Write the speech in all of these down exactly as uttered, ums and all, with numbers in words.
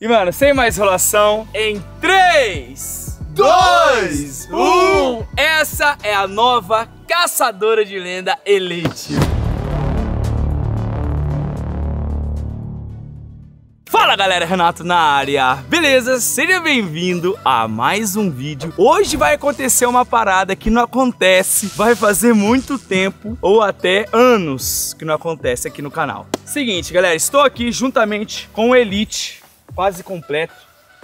E mano, sem mais enrolação, em três, dois, um, essa é a nova Caçadora de Lenda Elite. Fala galera, Renato na área, beleza? Seja bem-vindo a mais um vídeo. Hoje vai acontecer uma parada que não acontece, vai fazer muito tempo ou até anos que não acontece aqui no canal. Seguinte galera, estou aqui juntamente com o Elite, quase completo,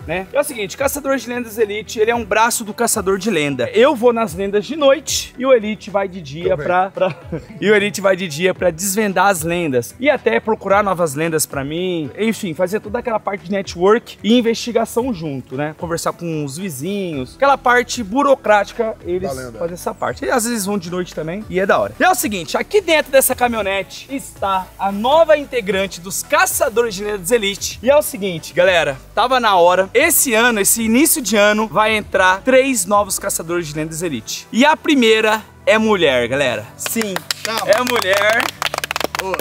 né? É o seguinte, Caçador de Lendas Elite, ele é um braço do Caçador de Lenda. Eu vou nas lendas de noite e o Elite vai de dia pra, pra... e o Elite vai de dia pra desvendar as lendas e até procurar novas lendas pra mim. Enfim, fazer toda aquela parte de network e investigação junto, né? Conversar com os vizinhos, aquela parte burocrática, eles fazem essa parte. E às vezes vão de noite também e é da hora. E é o seguinte, aqui dentro dessa caminhonete está a nova integrante dos Caçadores de Lendas Elite. E é o seguinte, galera, tava na hora. Esse ano, esse início de ano, vai entrar três novos Caçadores de Lendas Elite. E a primeira é mulher, galera. Sim, calma. É mulher. Oh.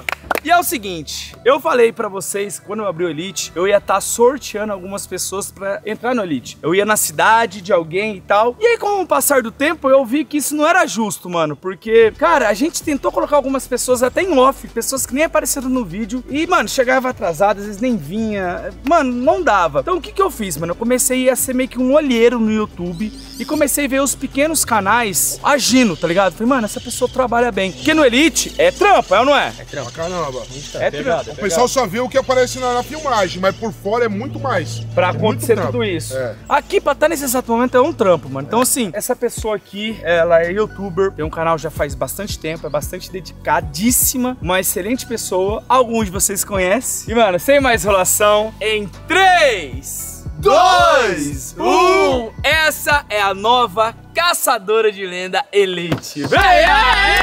E é o seguinte, eu falei pra vocês, quando eu abri o Elite, eu ia estar tá sorteando algumas pessoas pra entrar no Elite. Eu ia na cidade de alguém e tal. E aí, com o passar do tempo, eu vi que isso não era justo, mano. Porque, cara, a gente tentou colocar algumas pessoas até em off, pessoas que nem apareceram no vídeo. E, mano, chegava atrasado, às vezes nem vinha. Mano, não dava. Então, o que que eu fiz, mano? Eu comecei a ser meio que um olheiro no YouTube e comecei a ver os pequenos canais agindo, tá ligado? Falei, mano, essa pessoa trabalha bem. Porque no Elite é trampa, é ou não é? É trampa, caramba. Tá é pegado, o pessoal pegado. Só vê o que aparece na, na filmagem, mas por fora é muito mais. Pra acontecer é tudo isso. É. Aqui, pra estar nesse exato momento, é um trampo, mano. Então, é. assim, essa pessoa aqui, ela é youtuber, tem um canal já faz bastante tempo, é bastante dedicadíssima, uma excelente pessoa, alguns de vocês conhecem. E, mano, sem mais enrolação, em três, dois, um, essa é a nova Caçadora de Lenda Elite. Vem aí!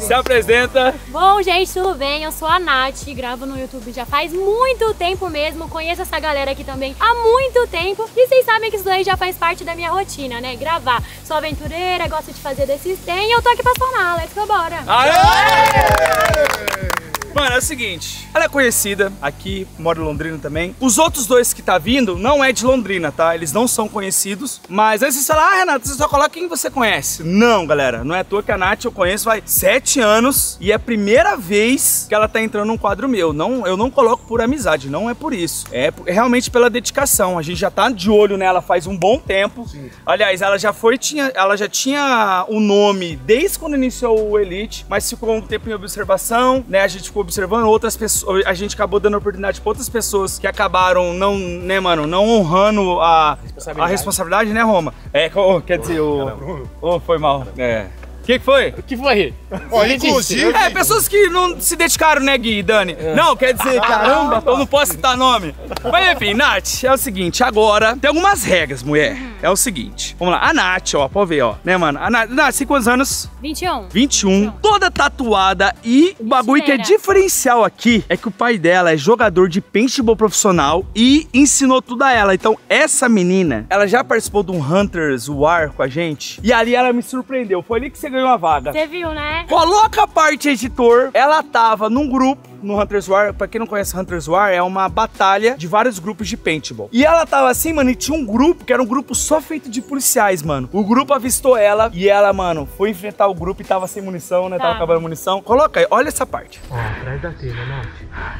Se apresenta. Bom, gente, tudo bem? Eu sou a Nath, gravo no YouTube já faz muito tempo mesmo. Conheço essa galera aqui também há muito tempo. E vocês sabem que isso daí já faz parte da minha rotina, né? Gravar. Sou aventureira, gosto de fazer desses tem. E eu tô aqui pra sonar. Let's go, bora! Aê! Aê! Mano, é o seguinte, ela é conhecida aqui, mora em Londrina também. Os outros dois que tá vindo não é de Londrina, tá? Eles não são conhecidos. Mas aí vocês falam, ah, Renato, você só coloca quem você conhece. Não, galera, não é à toa que a Nath eu conheço faz sete anos e é a primeira vez que ela tá entrando num quadro meu. Não, eu não coloco por amizade, não é por isso. É realmente pela dedicação. A gente já tá de olho nela faz um bom tempo. Sim. Aliás, ela já foi, tinha, ela já tinha o nome desde quando iniciou o Elite, mas ficou um tempo em observação, né? A gente ficou observando outras pessoas, a gente acabou dando oportunidade para outras pessoas que acabaram não, né, mano, não honrando a responsabilidade, a responsabilidade né, Roma? É, oh, quer dizer, o... Oh, foi mal. Caramba. É. O que, que foi? O que foi? Oh, inclusive... É, pessoas que não se dedicaram, né, Gui e Dani? É. Não, quer dizer, caramba, eu não posso citar nome. Mas enfim, Nath, é o seguinte, agora tem algumas regras, mulher. Uhum. É o seguinte, vamos lá. A Nath, ó, pode ver, ó. Né, mano? A Nath, Nath tem quantos anos? vinte e um. vinte e um. Toda tatuada e o bagulho que é diferencial aqui é que o pai dela é jogador de paintball profissional e ensinou tudo a ela. Então, essa menina, ela já participou de um Hunter's War com a gente e ali ela me surpreendeu. Foi ali que você uma vaga. Você viu, né? Coloca a parte editor. Ela tava num grupo no Hunter's War. Pra quem não conhece Hunter's War, é uma batalha de vários grupos de paintball. E ela tava assim, mano, e tinha um grupo que era um grupo só feito de policiais, mano. O grupo avistou ela e ela, mano, foi enfrentar o grupo e tava sem munição, né? Tá. Tava acabando a munição. Coloca aí, olha essa parte. Ó, atrás da telha, né?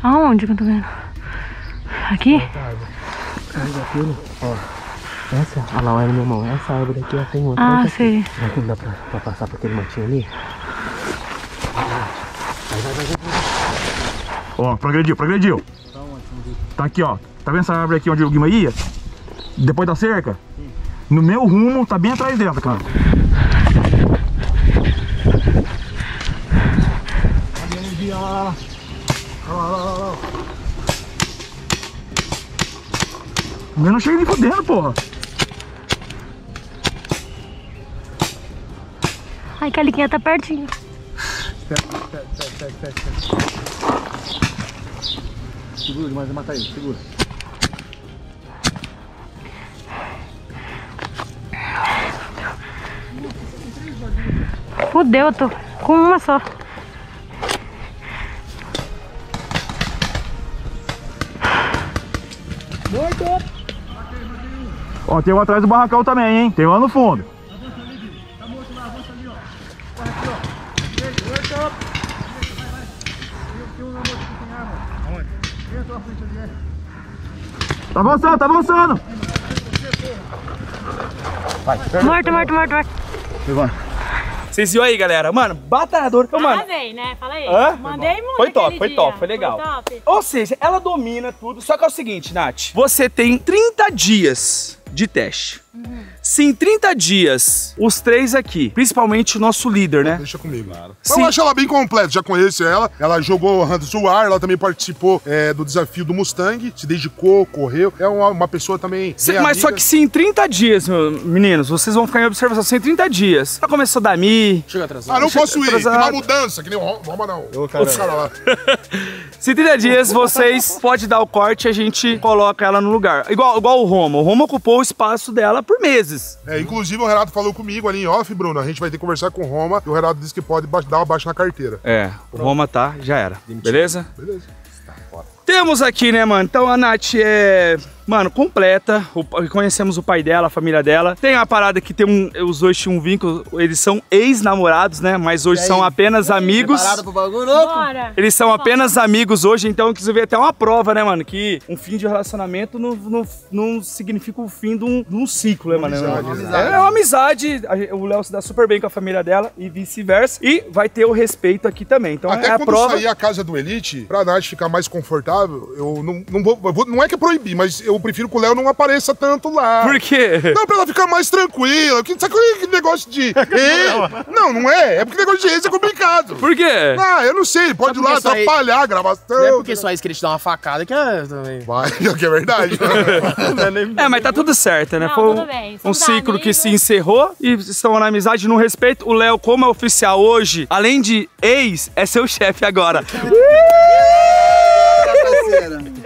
Aonde que eu tô vendo? Aqui? Atrás da telha, ó. Essa, olha lá, olha meu irmão, essa árvore daqui ó, tem outra. Ah, sei. Será que não dá pra, pra passar por aquele montinho ali? Vai, vai, vai, vai. Ó, progrediu, progrediu. Tá onde? Tá aqui, ó. Tá vendo essa árvore aqui onde o Guima ia? Depois da cerca? Sim. No meu rumo, tá bem atrás dela, cara. Olha lá, lá, lá, lá. Eu não cheguei nem fudendo, porra. Ai, Caliquinha tá pertinho. Segura demais, vai matar ele, segura. Fudeu, eu tô com uma só. Ó, tem um atrás do barracão também, hein? Tem um lá no fundo. Avança ali, Gui. Tá morto lá, avança ali, ó. Corre aqui, ó. Direito, vai, vai. Tem um lá morto que tem arma. Aonde? Dentro da frente ali, é. Tá avançando, tá avançando. Vai, morto, morto, morto, morto. Levanta. Vocês viram aí, galera? Mano, batalhador. Eu, mano, mandei, né? Fala aí. Hã? Mandei muito. Foi top, foi dia. top, foi legal. Foi top. Ou seja, ela domina tudo. Só que é o seguinte, Nath. Você tem trinta dias de teste. Uhum. Se em trinta dias, os três aqui, principalmente o nosso líder, né? Deixa comigo. Claro. Eu acho ela bem completa, já conheço ela. Ela jogou Hunter's War, ela também participou é, do desafio do Mustang, se dedicou, correu. É uma, uma pessoa também... Cê, mas amiga. Só que se em trinta dias, meninos, vocês vão ficar em observação, se em trinta dias, ela começou a dar mi... Chega atrasado. Ah, não posso ir, tem uma mudança, que nem o Roma não. Eu, outros caras lá. Se em trinta dias, vocês podem dar o corte e a gente coloca ela no lugar. Igual, igual o Roma. O Roma ocupou o espaço dela por meses. É, inclusive o Renato falou comigo ali em off, Bruno, a gente vai ter que conversar com o Roma e o Renato disse que pode dar uma baixa na carteira. É, o Roma tá, já era. Beleza? Beleza. Tá, bora. Temos aqui, né, mano? Então a Nath é... Mano, completa, o, conhecemos o pai dela, a família dela. Tem a parada que tem um, os dois tinham um vínculo, eles são ex-namorados, né? Mas hoje são apenas amigos. Pro bagulho, eles são apenas amigos hoje, então inclusive até uma prova, né, mano? Que um fim de relacionamento não, não, não significa o fim de um, de um ciclo, né, mano? Amizade, é, uma amizade. É uma amizade, o Léo se dá super bem com a família dela e vice-versa. E vai ter o respeito aqui também, então até é a prova. Até quando sair a casa do Elite, pra Nath ficar mais confortável, eu não, não vou, eu vou... Não é que é proibir, mas eu Eu prefiro que o Léo não apareça tanto lá. Por quê? Não, pra ela ficar mais tranquila. Sabe que negócio de... E... Não, não é. É porque negócio de ex é complicado. Por quê? Ah, eu não sei. Pode ir lá atrapalhar aí... a gravação. Não é porque só isso que eles dão uma facada que é também. Vai, que é verdade. É, mas tá tudo certo, né? Não, foi tudo bem. Um ciclo amigos. Que se encerrou e estão na amizade, no respeito. O Léo, como é oficial hoje, além de ex, é seu chefe agora.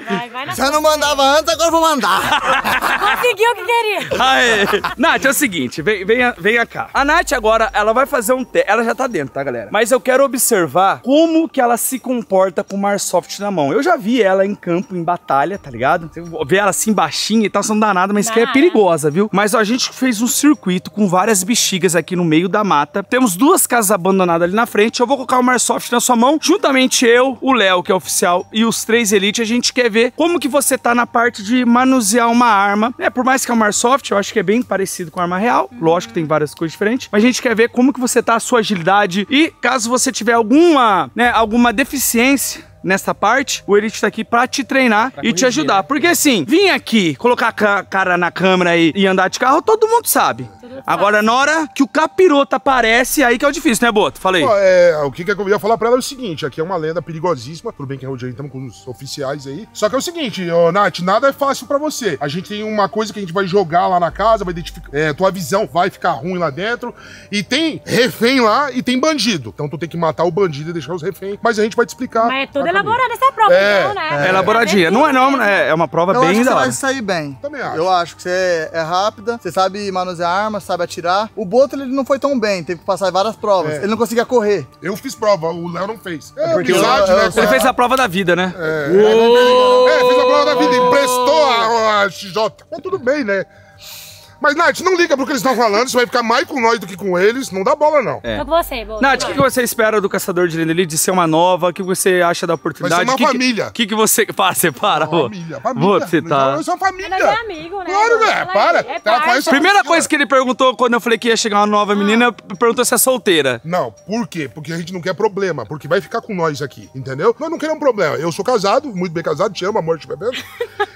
Vai, vai na... Já não mandava antes, agora vou mandar. Conseguiu o que queria. Aê. Nath, é o seguinte, vem, vem, vem cá. A Nath agora, ela vai fazer um teste. Ela já tá dentro, tá, galera? Mas eu quero observar como que ela se comporta com o Marsoft na mão. Eu já vi ela em campo, em batalha, tá ligado? Você vê ela assim, baixinha e tal, você não dá nada, mas isso aqui é perigosa, viu? Mas ó, a gente fez um circuito com várias bexigas aqui no meio da mata. Temos duas casas abandonadas ali na frente. Eu vou colocar o Marsoft na sua mão. Juntamente eu, o Léo, que é oficial, e os três Elite, a gente quer ver como que você tá na parte de manusear uma arma. É, por mais que é uma Marsoft, eu acho que é bem parecido com a arma real. Uhum. Lógico que tem várias coisas diferentes. Mas a gente quer ver como que você tá, a sua agilidade. E caso você tiver alguma, né, alguma deficiência nessa parte, o Elite tá aqui pra te treinar pra e corrigir, te ajudar. Né? Porque assim, vir aqui, colocar a cara na câmera e, e andar de carro, todo mundo sabe. Agora, na hora que o capiroto aparece, aí que é o difícil, né, Boto? Falei. Pô, é, o que eu ia falar pra ela é o seguinte, aqui é uma lenda perigosíssima, tudo bem que é o dia, estamos com os oficiais aí. Só que é o seguinte, ô, Nath, nada é fácil pra você. A gente tem uma coisa que a gente vai jogar lá na casa, vai identificar, é, tua visão vai ficar ruim lá dentro, e tem refém lá e tem bandido. Então tu tem que matar o bandido e deixar os reféns, mas a gente vai te explicar. Mas é toda elaborada essa prova, é, então, né? É, é elaboradinha. É, não é não, é, é uma prova eu bem... Eu acho que você vai sair bem. Também acho. Eu acho que você é rápida, você sabe manusear armas, sabe atirar. O Boto, ele não foi tão bem, teve que passar várias provas. É. Ele não conseguia correr. Eu fiz prova, o Léo não fez. É, é porque amizade, eu, eu, né? Ele fez a prova da vida, né? É, Uou! é fez a prova da vida, emprestou a, a X J. Mas tudo bem, né? Mas, Nath, não liga pro que eles estão falando, você vai ficar mais com nós do que com eles, não dá bola, não. É. Tô com você, Boto. Nath, o que, que você espera do Caçador de Lendas Elite, de ser uma nova? O que você acha da oportunidade? Vai ser uma que família. O que, que você... Para, você para, pô. Família, família. Vou você tá... Eu sou uma família. Ela é amigo, né? Claro, velho, para. É para. Primeira coisa que ele perguntou quando eu falei que ia chegar uma nova menina, perguntou se é solteira. Não, por quê? Porque a gente não quer problema, porque vai ficar com nós aqui, entendeu? Nós não queremos problema. Eu sou casado, muito bem casado, te amo, amor, te bebendo.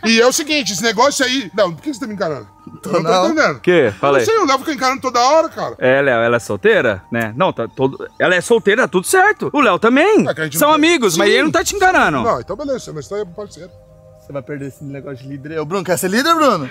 E é o seguinte, esse negócio aí... Não, por que você tá me encarando? Tô não, não tô entendendo. O quê? Falei. Eu não sei, o Léo fica encarando toda hora, cara. É, Léo, ela é solteira, né? Não, tá todo... Ela é solteira, tudo certo. O Léo também. É, são amigos, tem... mas Sim. ele não tá te enganando. Não, então beleza, mas tá aí pro parceiro. Você vai perder esse negócio de líder. Ô, Bruno, quer ser líder, Bruno?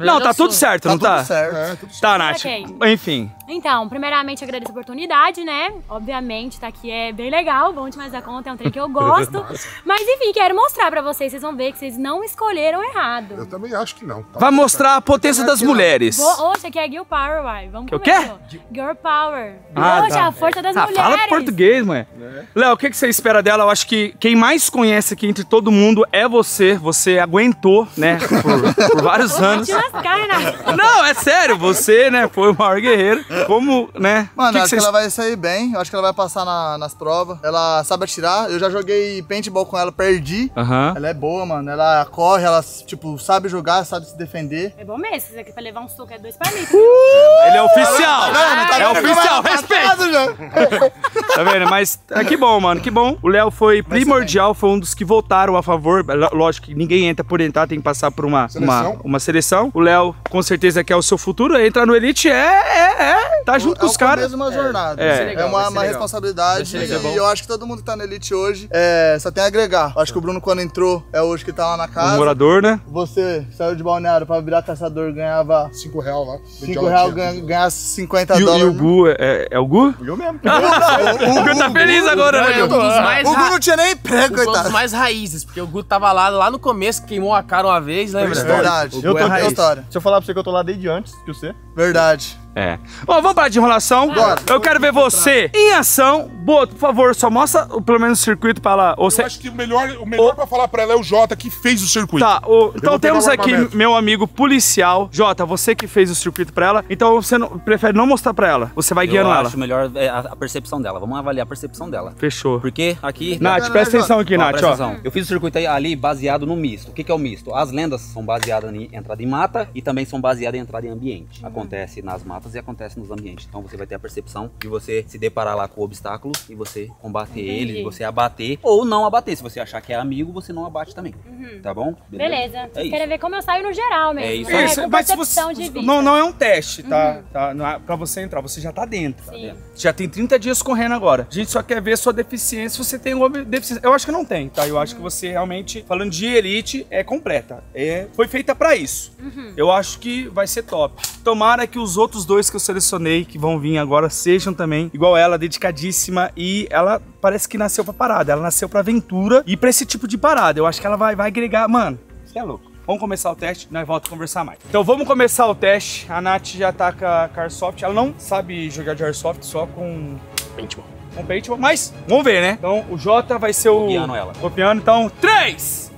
Não, tá tudo certo, tá não tudo tá? Certo. É, tudo certo. Tá, Nath. Okay. Enfim. Então, primeiramente, agradeço a oportunidade, né? Obviamente, tá aqui é bem legal, bom demais da conta, é um trem que eu gosto. Mas, enfim, quero mostrar pra vocês. Vocês vão ver que vocês não escolheram errado. Eu também acho que não. Tá? Vai mostrar a potência das mulheres. Hoje aqui é Girl Power, uai. Vamos comer. O quê? Girl Power. Ah, hoje tá. A força das ah, mulheres. Fala português, mãe. É. Léo, o que, que você espera dela? Eu acho que quem mais conhece aqui entre todo mundo é você. Você aguentou, né? Por, por vários anos. anos. Vai te lascar, Renato. Não, é sério, você, né, foi o maior guerreiro. Como, né? Mano, que acho que, que ela vai sair bem, eu acho que ela vai passar na, nas provas. Ela sabe atirar, eu já joguei paintball com ela, perdi. Uhum. Ela é boa, mano, ela corre, ela, tipo, sabe jogar, sabe se defender. É bom mesmo, isso aqui pra levar um soco é dois pra mim. Uh! Ele é oficial! Ah, tá, é oficial, respeito! Tá vendo? Mas, ah, que bom, mano, que bom. O Léo foi primordial, foi um dos que votaram a favor. Lógico que ninguém entra por entrar, tem que passar por uma seleção. Uma, uma seleção. O Léo, com certeza, que é o seu futuro. Entrar no Elite é, é, é. Tá junto o, com os caras. É mesmo uma jornada. É, é, legal, é uma, uma responsabilidade. E, e eu acho que todo mundo que tá no Elite hoje é, só tem a agregar. Acho que o Bruno, quando entrou, é hoje que tá lá na casa. O morador, né? Você saiu de balneário pra virar caçador, ganhava... cinco reais lá. cinco reais, ganha, ganhava cinquenta dólares. E o Gu, é, é o Gu? Eu mesmo. O Gu tá feliz agora, né? O Gu não tinha nem pé, coitado. Um dos mais raízes, porque o Gu tava lá, lá no começo, queimou a cara uma vez, lembra? É verdade. Eu tô é história. Deixa eu falar pra você que eu tô lá desde antes que você. Verdade. É. Bom, vamos parar de enrolação. Bora. Eu quero ver você em ação. Boto, por favor, só mostra pelo menos o circuito pra ela. Ou eu cê... acho que o melhor, o melhor o... pra falar pra ela é o Jota, que fez o circuito. Tá, o... então temos aqui meu amigo policial. Jota, você que fez o circuito pra ela. Então você não... prefere não mostrar pra ela. Você vai eu guiando ela. Eu acho melhor a percepção dela. Vamos avaliar a percepção dela. Fechou. Porque aqui... Nath, presta atenção aqui, Nath. Ó, presta atenção. Eu fiz o circuito aí, ali baseado no misto. O que, que é o misto? As lendas são baseadas em entrada em mata e também são baseadas em entrada em ambiente. Acontece nas matas e acontece nos ambientes. Então você vai ter a percepção de você se deparar lá com o obstáculo e você combater ele, de você abater ou não abater. Se você achar que é amigo, você não abate também. Uhum. Tá bom? Beleza. Beleza. É quero ver como eu saio no geral mesmo. É isso. Né? Isso. Mas você, de vida. Não, não é um teste, tá? Uhum. Tá? Não é pra você entrar, você já tá dentro. Tá dentro. Já tem trinta dias correndo agora. A gente só quer ver sua deficiência, se você tem uma deficiência. Eu acho que não tem, tá? Eu acho uhum. que você realmente, falando de Elite, é completa. É, foi feita pra isso. Uhum. Eu acho que vai ser top. Tomara que os outros dois dois que eu selecionei, que vão vir agora, sejam também igual ela, dedicadíssima, e ela parece que nasceu pra parada, ela nasceu pra aventura e pra esse tipo de parada. Eu acho que ela vai, vai agregar, mano, você é louco. Vamos começar o teste, nós voltamos a conversar mais. Então vamos começar o teste, a Nath já tá com a Carsoft, ela não sabe jogar de Carsoft, só com... paintball. Com paintball, mas vamos ver, né? Então o Jota vai ser o... copiando ela. Copiando, então três,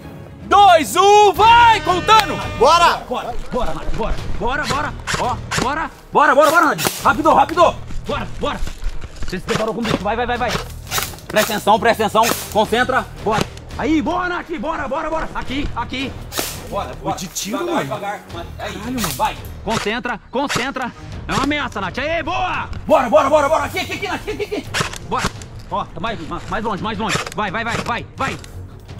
dois, um, vai! Contando! Bora! Bora, bora, bora, bora, bora, ó, bora, bora, bora, bora, Nath! Rápido, rápido! Bora, bora! Você se preparou com o bicho, vai, vai, vai, vai! Presta atenção, presta atenção, concentra, bora! Aí, bora, Nath! Bora, bora, bora! Aqui, aqui! Bora, bora! De tiro, mano! Devagar, aí, vai! Concentra, concentra! É uma ameaça, Nath! Aí, boa! Bora, bora, bora, bora! Aqui, aqui, aqui, Nath! Aqui, aqui! Bora! Ó, mais, mais longe, mais longe! Vai, vai, vai, vai, vai!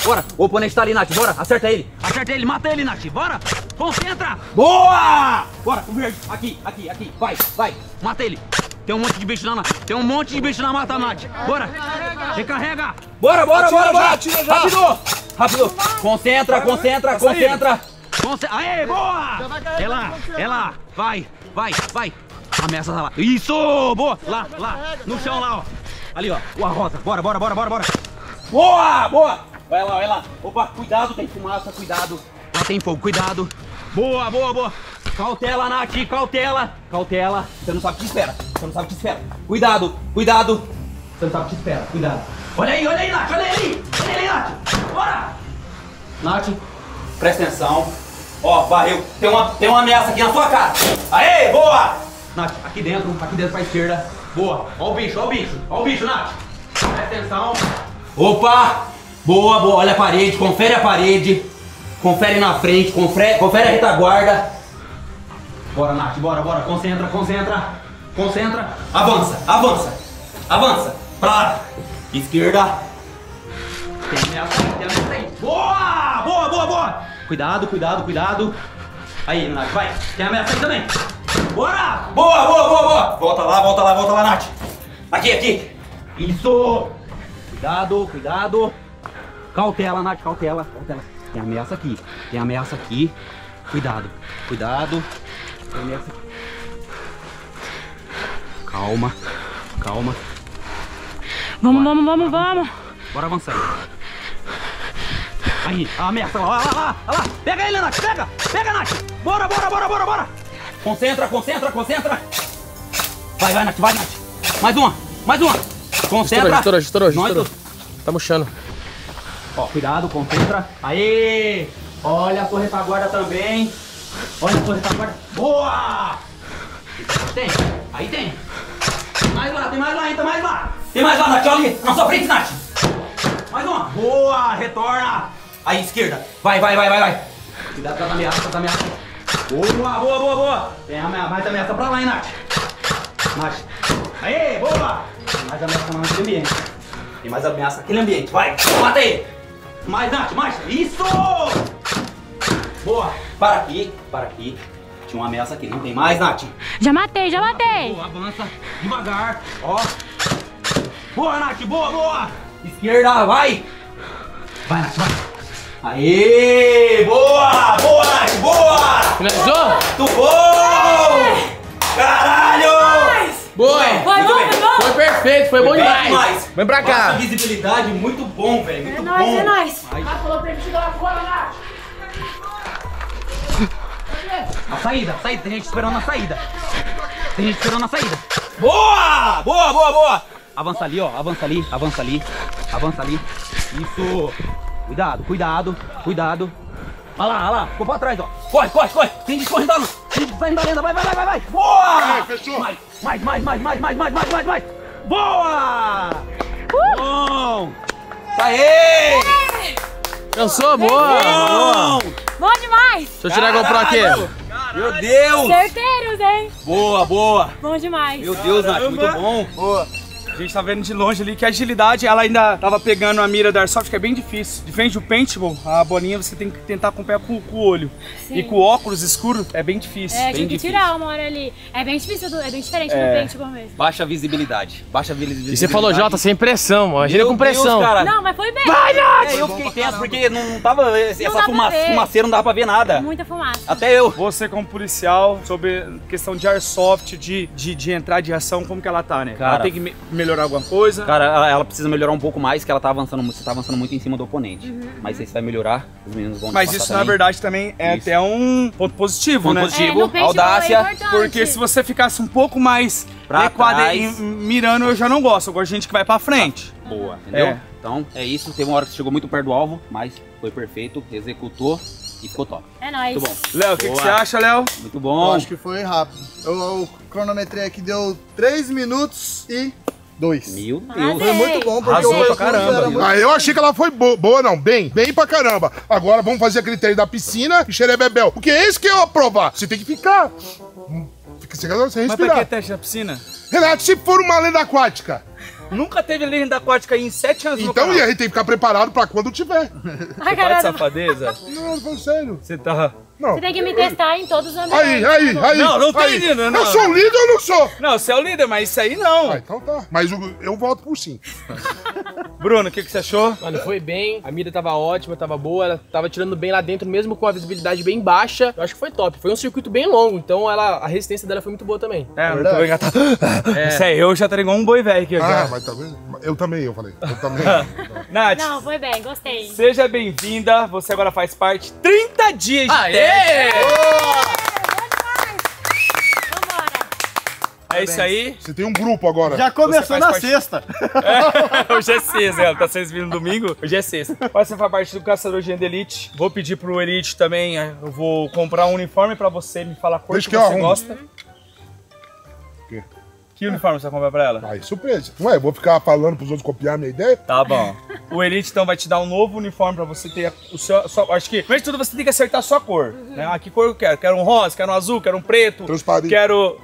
Bora, o oponente tá ali, Nath, bora, acerta ele. Acerta ele, mata ele, Nath, bora, concentra. Boa! Bora, o verde, aqui, aqui, aqui, vai, vai, mata ele. Tem um monte de bicho lá, Nath, tem um monte de bicho na mata, Nath. Bora, recarrega. Bora, bora, bora, bora, atira já. Rápido, rápido, concentra, concentra, concentra. Concentra, aê, boa. É lá, é lá, vai, vai, vai. Ameaça lá, isso, boa, lá, lá, no chão lá, ó. Ali, ó, o arrosa, bora, bora, bora, bora, bora. Boa, boa. Vai lá, vai lá. Opa, cuidado, tem fumaça, cuidado. Lá tem fogo, cuidado. Boa, boa, boa. Cautela, Nath, cautela. Cautela. Você não sabe o que espera. Você não sabe o que espera. Cuidado, cuidado. Você não sabe o que espera, cuidado. Olha aí, olha aí, Nath, olha aí. Olha aí, Nath. Bora. Nath, presta atenção. Ó, varreu. Tem uma, tem uma ameaça aqui na sua cara. Aê, boa. Nath, aqui dentro, aqui dentro pra esquerda. Boa. Ó o bicho, ó o bicho. Ó o bicho, Nath. Presta atenção. Opa. Boa, boa, olha a parede, confere a parede, confere na frente, confere, confere a retaguarda. Bora, Nath, bora, bora, concentra, concentra, concentra. Avança, avança, avança, pra esquerda. Tem ameaça aí, tem ameaça aí. Boa, boa, boa, boa. Cuidado, cuidado, cuidado. Aí, Nath, vai, tem ameaça aí também. Bora. Boa, boa, boa, boa. Volta lá, volta lá, volta lá, Nath. Aqui, aqui. Isso. Cuidado, cuidado. Cautela, Nath, cautela, cautela. Tem ameaça aqui, tem ameaça aqui. Cuidado, cuidado. Tem ameaça aqui. Calma, calma. Vamos, vamos, vamos, vamos. Bora avançar aí. Aí, a ameaça lá, olha lá, olha lá. Pega ele, Nath, pega, pega, Nath. Bora, bora, bora, bora, bora. Concentra, concentra, concentra. Vai, vai, Nath, vai, Nath. Mais uma, mais uma. Concentra. Estourou, estourou, estourou. Tá murchando. Ó, cuidado, concentra. Aê! Olha a sua retaguarda também. Olha onde tá a guarda. Boa! Tem, aí tem. Mais lá, tem mais lá, então mais lá. Tem mais lá, daqui, olha ali. Na sua frente, Nath. Mais uma. Boa, retorna. Aí, esquerda. Vai, vai, vai, vai, vai. Cuidado com a ameaça, com a ameaça. Boa, boa, boa, boa. Tem mais ameaça pra lá, hein, Nath. Nath. Aê, boa. Tem mais ameaça lá naquele ambiente. Tem mais ameaça naquele ambiente. Vai, mata aí. Mais, Nath, mais. Isso. Boa. Para aqui, para aqui. Tinha uma ameaça aqui, não tem mais, Nath. Já matei, já matei. Boa, avança. Devagar. Ó. Boa, Nath, boa, boa. Esquerda, vai. Vai, Nath, vai. Aê! Boa! Boa, Nath! Boa! Finalizou? Muito bom! Caralho! Nice. Boa! Foi, foi muito bom, bem. Foi bom! Foi perfeito, foi, foi bom demais. demais! Vem pra cá! Nossa, visibilidade, muito bom, velho! Muito é nóis, bom! É nóis, é nóis! Ah, falou pra ele chegar lá fora, Nath! A saída, a saída! Tem gente esperando a saída! Tem gente esperando a saída! Boa! Boa, boa, boa! Avança ali, ó! Avança ali, avança ali! Avança ali! Isso! Cuidado, cuidado, cuidado. Olha lá, olha lá, ficou pra trás, ó. Corre, corre, corre. Tem descorrentando. Tem descorrentando da lenda. Vai, vai, vai, vai. Boa! É, fechou. Mais, mais, mais, mais, mais, mais, mais, mais, mais. Boa! Uh! Bom! Aê! Cansou, boa! Bom. Bom demais! Deixa eu tirar a GoPro aqui. Meu Deus! Certeiros, hein? Boa, boa. Bom demais. Meu Deus, Nath, muito bom. Boa. A gente tá vendo de longe ali que a agilidade, ela ainda tava pegando a mira da Airsoft, que é bem difícil. Diferente do paintball, a bolinha você tem que tentar acompanhar com, com o olho. Sim. E com óculos escuro é bem difícil. É, bem tem difícil. Que tirar uma hora ali. É bem difícil, é bem diferente é. do paintball mesmo. Baixa visibilidade, baixa visibilidade. E você falou, Jota, sem pressão, mano. Agilha com pressão. Deus, cara. Não, mas foi bem. Vai, Nath! É, eu fiquei tenso porque não tava, não essa fumaça, fumaceira não dava pra ver nada. Muita fumaça. Até eu. Você como policial, sobre questão de Airsoft, de, de, de entrar de ação, como que ela tá, né? Cara, ela tem que me... melhorar alguma coisa? Cara, ela, ela precisa melhorar um pouco mais, que ela tá avançando, você tá avançando muito em cima do oponente. Uhum. Mas isso vai melhorar, os meninos vão Mas isso, também. na verdade, também é isso. até um ponto positivo, ponto né? positivo, é, audácia. É porque se você ficasse um pouco mais recuado e mirando, eu já não gosto. Eu gosto de gente que vai pra frente. Ah. Boa, entendeu? É. Então, é isso. Teve uma hora que chegou muito perto do alvo, mas foi perfeito, executou. E ficou top. É nóis. Muito bom. Léo, o que, que você acha, Léo? Muito bom. Eu acho que foi rápido. Eu, eu cronometrei aqui, deu três minutos e dois. Meu Deus. Foi muito bom, porque eu pra caramba. Muito... Ah, eu achei que ela foi bo boa, não. Bem, bem pra caramba. Agora vamos fazer aquele treino da piscina e xerebebel. Porque é isso que eu aprovar. Você tem que ficar. Fica sem respirar. Mas pra que teste da piscina? Renato, se for uma lenda aquática. Nunca teve lenda aquática em sete anos. Então, e a gente tem que ficar preparado pra quando tiver. Ai, cara, safadeza? Não, não, sério. Você tá... Não. Você tem que me testar em todos os ambientes. Aí, aí, aí. Não, não tem líder, não. Eu sou o líder ou não sou? Não, você é o líder, mas isso aí não. Ah, então tá. Mas eu, eu volto por sim. Bruno, o que, que você achou? Mano, foi bem. A mira tava ótima, tava boa. Ela tava tirando bem lá dentro, mesmo com a visibilidade bem baixa. Eu acho que foi top. Foi um circuito bem longo, então ela, a resistência dela foi muito boa também. É, eu tô engatado. Isso aí, eu já tô igual um boi velho aqui. Ah, mas também. Eu também, eu falei. Eu também. Nath. Não, foi bem, gostei. Seja bem-vinda. Você agora faz parte trinta dias de teste. É. É isso aí. Você tem um grupo agora. Já começou na parte... sexta. É, hoje é sexta, ela tá sendo vindo domingo. Hoje é sexta. Você faz parte do Caçador de Lendas Elite. Vou pedir pro Elite também. Eu vou comprar um uniforme pra você, me falar a cor que, que você gosta. Que? Que uniforme você vai comprar pra ela? Ai, surpresa. Ué, eu vou ficar falando pros outros copiar a minha ideia? Tá bom. O Elite, então, vai te dar um novo uniforme pra você ter o seu... A sua, acho que, primeiro de tudo, você tem que acertar a sua cor. Uhum. Né? Ah, que cor eu quero? Quero um rosa, quero um azul, quero um preto. Transparente. Quero...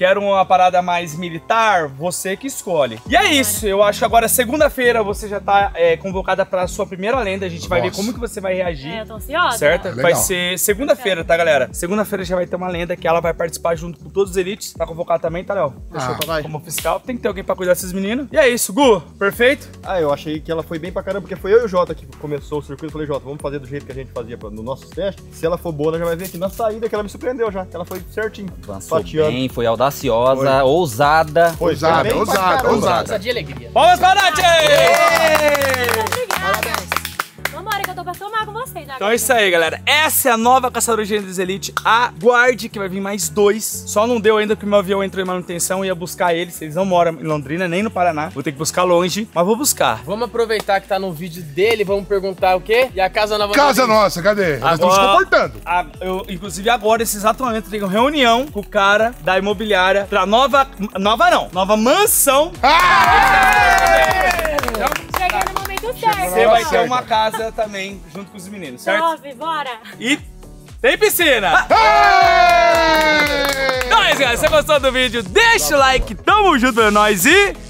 Quero uma parada mais militar, você que escolhe. E é isso, eu acho que agora segunda-feira você já tá é, convocada pra sua primeira lenda. A gente vai Nossa. ver como que você vai reagir. É, eu tô ansiosa. Certo? Legal. Vai ser segunda-feira, tá, galera? Segunda-feira já vai ter uma lenda que ela vai participar junto com todos os elites. Tá convocada também, tá, Léo? Fechou, tá, vai. Como fiscal, tem que ter alguém pra cuidar desses meninos. E é isso, Gu, perfeito? Ah, eu achei que ela foi bem pra caramba, porque foi eu e o Jota que começou o circuito. Eu falei, Jota, vamos fazer do jeito que a gente fazia no nossos testes. Se ela for boa, ela já vai ver aqui na saída que ela me surpreendeu já. Que ela foi certinho. Avançou bem, foi audaz. Graciosa, ousada. Ousada, ousada, ousada. De alegria. Vamos para a Nath! Parabéns. Vambora, que eu tô pra somar com vocês agora. Então é isso aí, galera. Essa é a nova Caçadores de Lendas Elite. Aguarde que vai vir mais dois. Só não deu ainda porque meu avião entrou em manutenção e ia buscar eles. Eles não moram em Londrina, nem no Paraná. Vou ter que buscar longe, mas vou buscar. Vamos aproveitar que tá no vídeo dele, vamos perguntar o quê? E a casa nova... Casa nossa, cadê? Nós estamos se comportando. A, eu, inclusive agora, esse exato momento, eu tenho reunião com o cara da imobiliária pra nova... Nova não, nova mansão. Cheguei no momento certo. Você vai ter uma casa também, junto com os meninos, certo? Sobe, bora! E tem piscina! Então é isso, galera. Se você gostou do vídeo, deixa o like. Tamo junto, é nóis e...